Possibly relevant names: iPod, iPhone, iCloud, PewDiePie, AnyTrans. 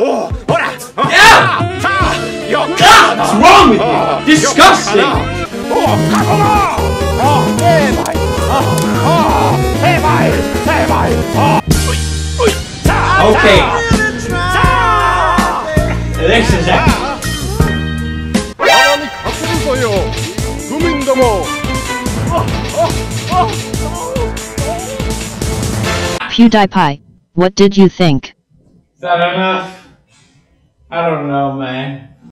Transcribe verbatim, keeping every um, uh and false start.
오, 오라! 야! God, what's wrong with you? Disgusting! Oh, 제발! Oh, 제발! 제발! Okay. Next is that. 사람이 가슴을 써요. 국민도 뭐. PewDiePie, what did you think? Is that enough? I don't know, man.